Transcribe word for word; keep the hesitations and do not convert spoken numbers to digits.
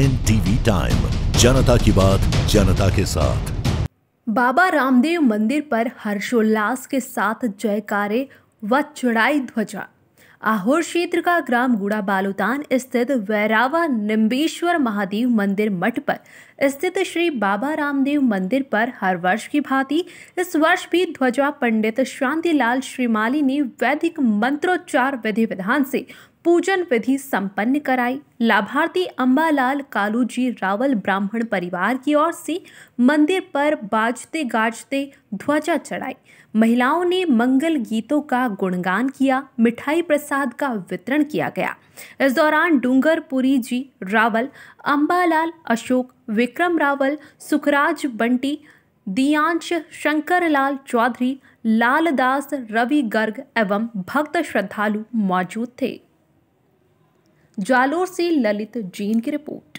NTV time, जनता की बात जनता के साथ। बाबा रामदेव मंदिर पर हर्षोल्लास के साथ जयकारे व चढ़ाई ध्वजा। आहोर क्षेत्र का ग्राम गुड़ा बालूतान स्थित वैरावा निम्बीश्वर महादेव मंदिर मठ पर स्थित श्री बाबा रामदेव मंदिर पर हर वर्ष की भांति इस वर्ष भी ध्वजा पंडित शांति लाल श्रीमाली ने वैदिक मंत्रोच्चार विधि विधान से पूजन विधि संपन्न कराई। लाभार्थी अंबालाल कालूजी रावल ब्राह्मण परिवार की ओर से मंदिर पर बाजते गाजते ध्वजा चढ़ाई। महिलाओं ने मंगल गीतों का गुणगान किया, मिठाई प्रसाद का वितरण किया गया। इस दौरान डूंगरपुरी जी रावल, अंबालाल अशोक विक्रम रावल, सुखराज बंटी, दियांश, शंकरलाल चौधरी, लालदास, रवि गर्ग एवं भक्त श्रद्धालु मौजूद थे। जालोर से ललित जैन की रिपोर्ट।